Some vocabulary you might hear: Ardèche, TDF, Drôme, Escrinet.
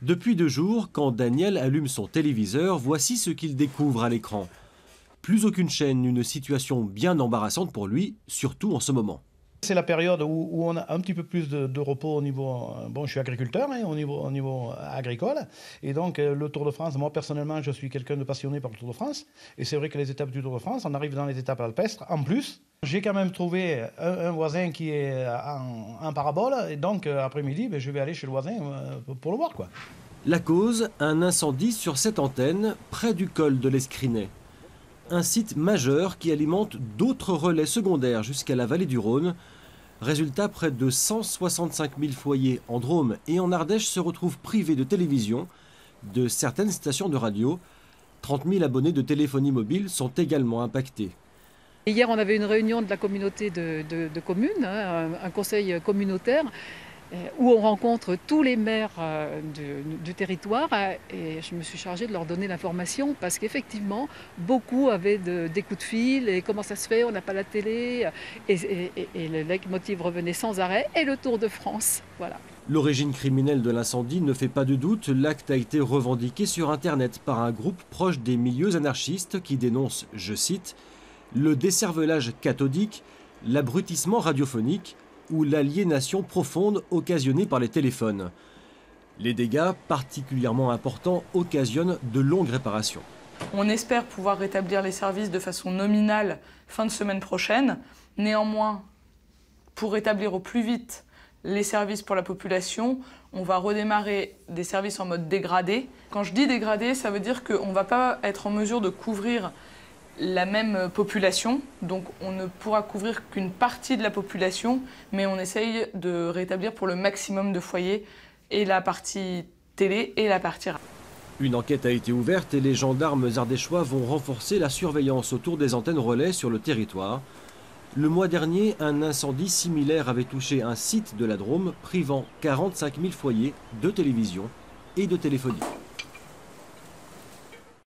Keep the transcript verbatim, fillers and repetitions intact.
Depuis deux jours, quand Daniel allume son téléviseur, voici ce qu'il découvre à l'écran. Plus aucune chaîne, une situation bien embarrassante pour lui, surtout en ce moment. C'est la période où, où on a un petit peu plus de, de repos au niveau... Bon, je suis agriculteur, hein, au, niveau, au niveau agricole. Et donc, le Tour de France, moi, personnellement, je suis quelqu'un de passionné par le Tour de France. Et c'est vrai que les étapes du Tour de France, on arrive dans les étapes alpestres. En plus, j'ai quand même trouvé un, un voisin qui est en, en parabole. Et donc, après-midi, ben, je vais aller chez le voisin pour le voir, quoi. La cause, un incendie sur cette antenne, près du col de l'Escrinet. Un site majeur qui alimente d'autres relais secondaires jusqu'à la vallée du Rhône. Résultat, près de cent soixante-cinq mille foyers en Drôme et en Ardèche se retrouvent privés de télévision, de certaines stations de radio. trente mille abonnés de téléphonie mobile sont également impactés. Hier, on avait une réunion de la communauté de, de, de communes, hein, un conseil communautaire, où on rencontre tous les maires du, du territoire, et je me suis chargée de leur donner l'information parce qu'effectivement, beaucoup avaient de, des coups de fil et comment ça se fait, on n'a pas la télé, et, et, et, et le leitmotiv revenait sans arrêt, et le Tour de France, voilà. L'origine criminelle de l'incendie ne fait pas de doute, l'acte a été revendiqué sur Internet par un groupe proche des milieux anarchistes qui dénonce, je cite, « le desservelage cathodique, l'abrutissement radiophonique », ou l'aliénation profonde occasionnée par les téléphones. Les dégâts, particulièrement importants, occasionnent de longues réparations. On espère pouvoir rétablir les services de façon nominale fin de semaine prochaine. Néanmoins, pour rétablir au plus vite les services pour la population, on va redémarrer des services en mode dégradé. Quand je dis dégradé, ça veut dire qu'on ne va pas être en mesure de couvrir la même population, donc on ne pourra couvrir qu'une partie de la population, mais on essaye de rétablir pour le maximum de foyers et la partie télé et la partie radio. Une enquête a été ouverte et les gendarmes ardéchois vont renforcer la surveillance autour des antennes relais sur le territoire. Le mois dernier, un incendie similaire avait touché un site de la Drôme, privant quarante-cinq mille foyers de télévision et de téléphonie.